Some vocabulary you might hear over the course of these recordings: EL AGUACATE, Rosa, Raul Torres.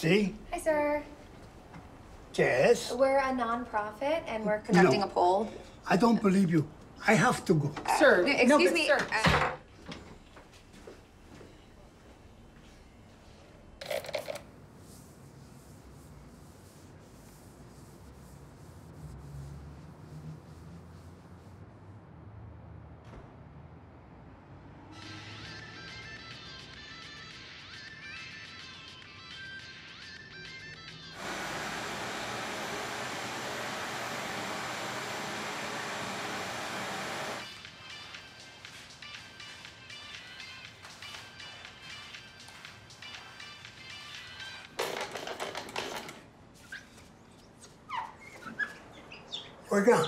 See? Hi, sir. Yes? We're a nonprofit, and we're conducting a poll. I don't believe you. I have to go. Sir, excuse me. Sir. Oiga,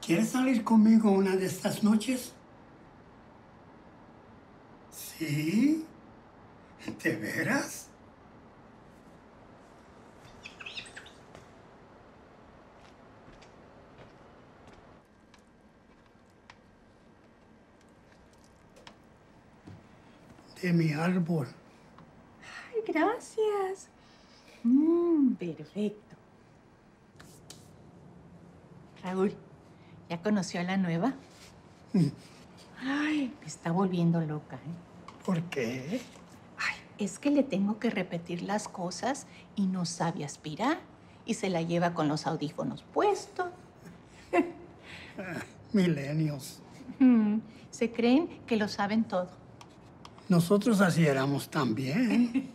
¿quieres salir conmigo una de estas noches? ¿Sí? ¿De veras? De mi árbol. Ay, gracias. Perfecto. Raúl, ¿ya conoció a la nueva? Ay, me está volviendo loca, ¿eh? ¿Por qué? Ay, es que le tengo que repetir las cosas y no sabe aspirar. Y se la lleva con los audífonos puestos. Milenios. Se creen que lo saben todo. Nosotros así éramos también.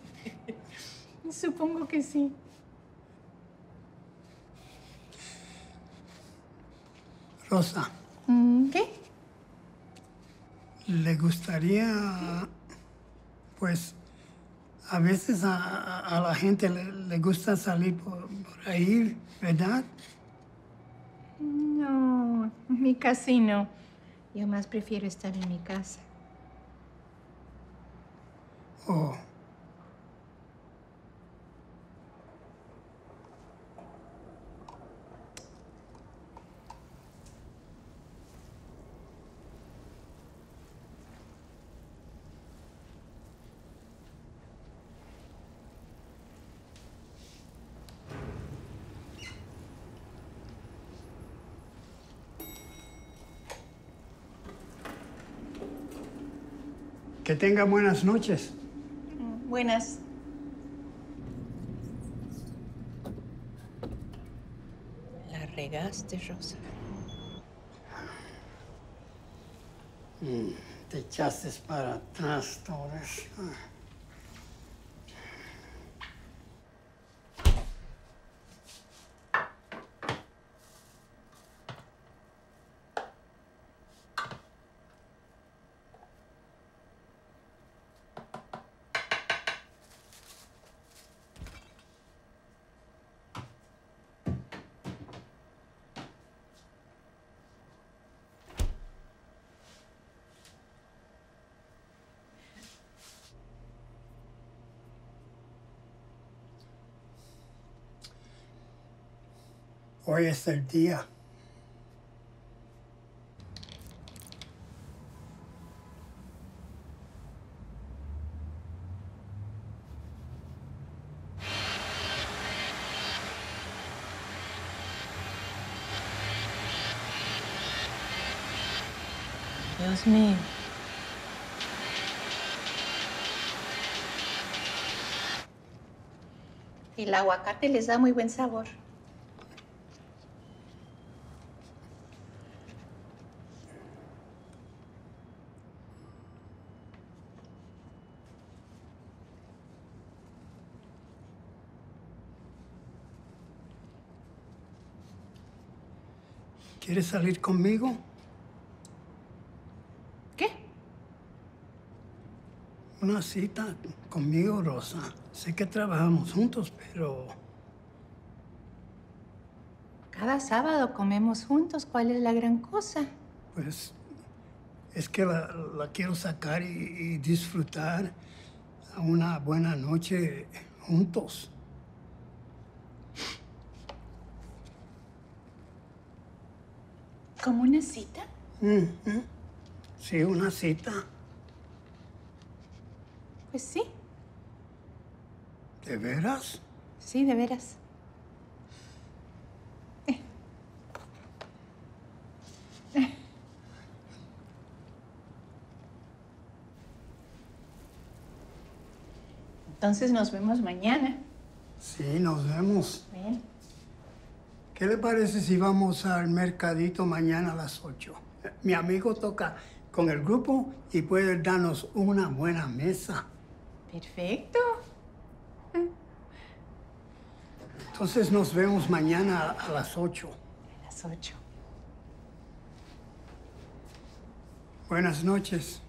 Supongo que sí. Rosa. ¿Qué? Le gustaría, pues, a veces a la gente le gusta salir por ahí, ¿verdad? No, mi casino. Yo más prefiero estar en mi casa. Oh. Que tenga buenas noches. Buenas. La regaste, Rosa. Te echaste para atrás, Torres. Hoy es el día. Dios mío. El aguacate les da muy buen sabor. ¿Quieres salir conmigo? ¿Qué? Una cita conmigo, Rosa. Sé que trabajamos juntos, pero... Cada sábado comemos juntos. ¿Cuál es la gran cosa? Pues es que la quiero sacar y disfrutar una buena noche juntos. ¿Como una cita? Sí, una cita. Pues sí. ¿De veras? Sí, de veras. Entonces nos vemos mañana. Sí, nos vemos. Bien. ¿Qué le parece si vamos al mercadito mañana a las 8? Mi amigo toca con el grupo y puede darnos una buena mesa. Perfecto. Entonces nos vemos mañana a las 8. A las 8. Buenas noches.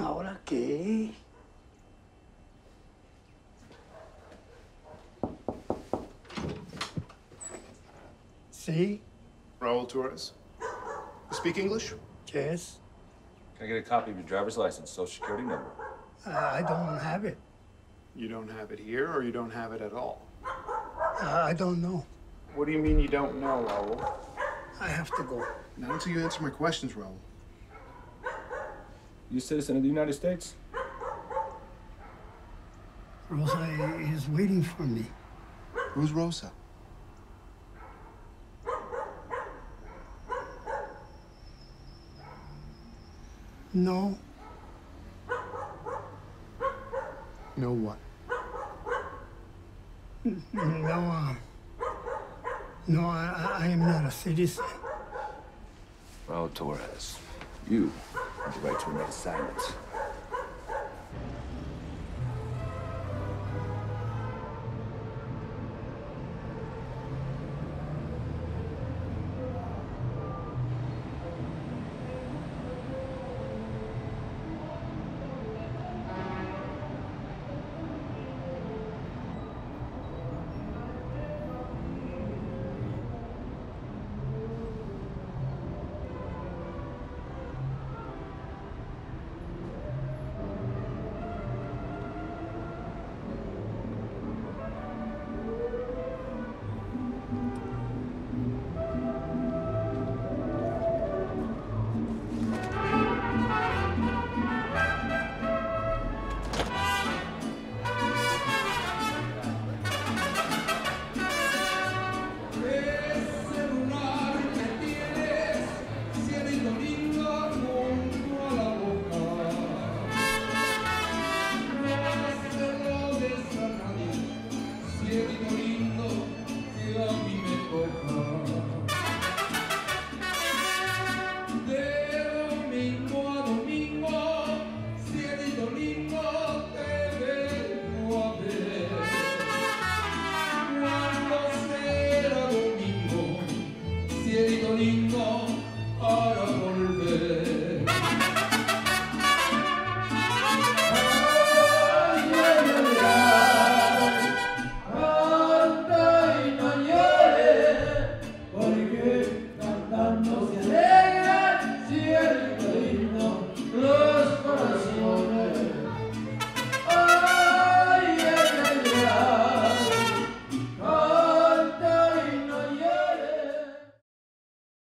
¿Ahora qué? Sí. Raul Torres. You speak English? Yes. Can I get a copy of your driver's license, social security number? I don't have it. You don't have it here, or you don't have it at all? I don't know. What do you mean you don't know, Raul? I have to go. Not until you answer my questions, Raul. You a citizen of the United States? Rosa is waiting for me. Who's Rosa? No. No what? No, I am not a citizen. Raul Torres, you. The right to remain silent.